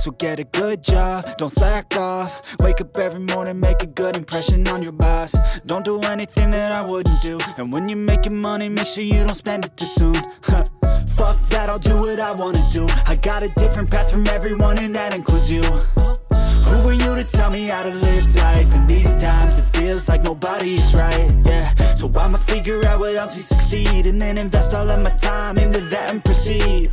So get a good job, don't slack off. Wake up every morning, make a good impression on your boss. Don't do anything that I wouldn't do, and when you're making money, make sure you don't spend it too soon. Fuck that, I'll do what I wanna do. I got a different path from everyone and that includes you. Who were you to tell me how to live life? And these times it feels like nobody's right, yeah. So I'ma figure out what else we succeed, and then invest all of my time into that and proceed.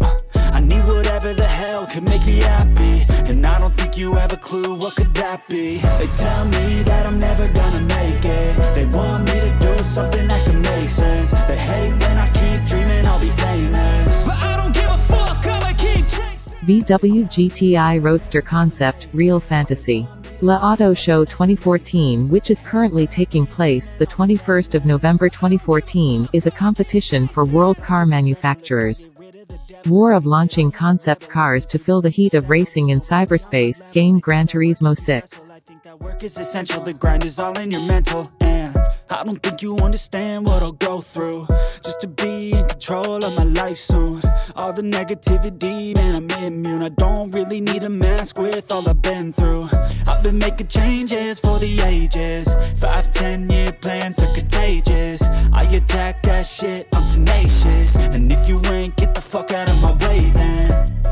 I need whatever the hell could make me happy, and I don't think you have a clue what could that be. They tell me that I'm never gonna make it. They want me to do something that can make sense. They hate when I keep dreaming I'll be famous, but I don't give a fuck, I'ma keep chasing. VW GTI Roadster concept, real fantasy. Le Auto Show 2014, which is currently taking place the 21st of November 2014, is a competition for world car manufacturers. War of launching concept cars to fill the heat of racing in cyberspace, game Gran Turismo 6. Work is essential, the grind is all in your mental, and I don't think you understand what I'll go through just to be in control of my life soon. All the negativity, man, I'm immune. I don't really need a mask with all I've been through. I've been making changes for the ages. 5-10 year plans are contagious. I attack that shit, I'm tenacious. And if you ain't, get the fuck out of my way then.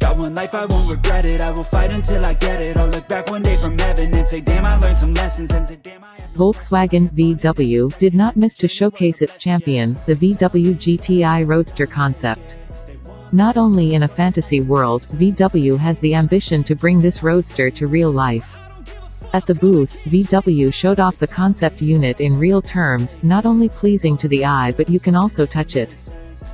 Got one life, I won't regret it. I will fight until I get it. I'll look back one day from heaven and say, damn, I learned some lessons, and say, damn, I... Volkswagen VW did not miss to showcase its champion, the VW GTI Roadster concept. Not only in a fantasy world, VW has the ambition to bring this Roadster to real life. At the booth, VW showed off the concept unit in real terms, not only pleasing to the eye but you can also touch it.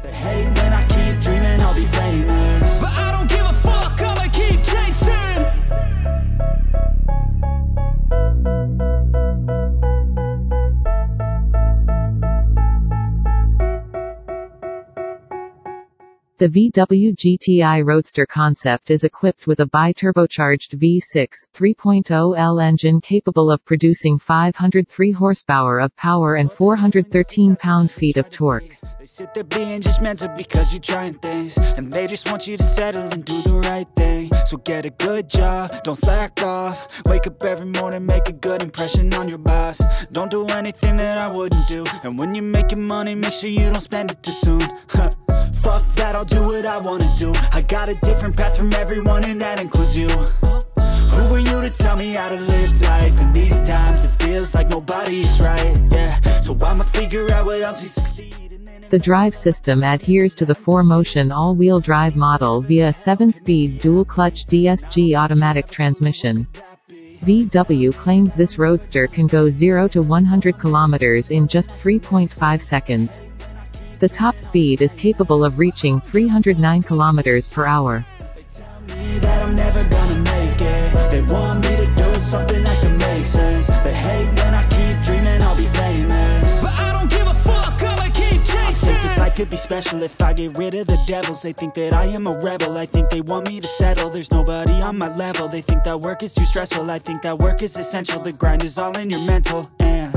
They hate when I keep dreaming I'll be famous, but I don't give a fuck, I'ma keep chasing. The VW GTI Roadster concept is equipped with a bi-turbocharged V6 3.0L engine capable of producing 503 horsepower of power and 413 pound-feet of torque. They sit there being judgmental because you're trying things, and they just want you to settle and do the right thing. So get a good job, don't slack off. Wake up every morning, make a good impression on your boss. Don't do anything that I wouldn't do, and when you're making money, make sure you don't spend it too soon. Fuck that, I'll do what I wanna do. I got a different path from everyone and that includes you. Who were you to tell me how to live life? And these times it feels like nobody's right, yeah. So I'ma figure out what else we succeed. The drive system adheres to the 4MOTION all-wheel drive model via a 7-speed dual-clutch DSG automatic transmission. VW claims this Roadster can go 0 to 100 kilometers in just 3.5 seconds. The top speed is capable of reaching 309 kilometers per hour. They tell me that I'm never gonna make it. They want me to do something that can make sense. They hate when I keep dreaming I'll be famous, but I don't give a fuck, I'ma keep chasing. I think this life could be special if I get rid of the devils. They think that I am a rebel. I think they want me to settle. There's nobody on my level. They think that work is too stressful. I think that work is essential. The grind is all in your mental, and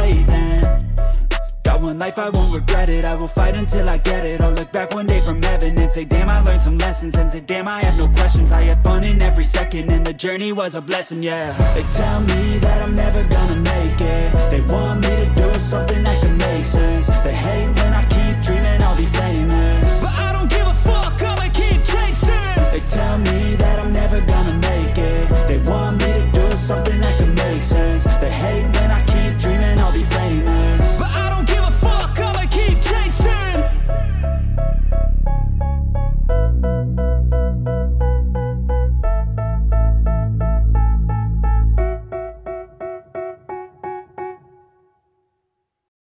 way then. Got one life, I won't regret it. I will fight until I get it. I'll look back one day from heaven and say, damn, I learned some lessons, and say, damn, I had no questions. I had fun in every second, and the journey was a blessing, yeah. They tell me that I'm never gonna make it. They want me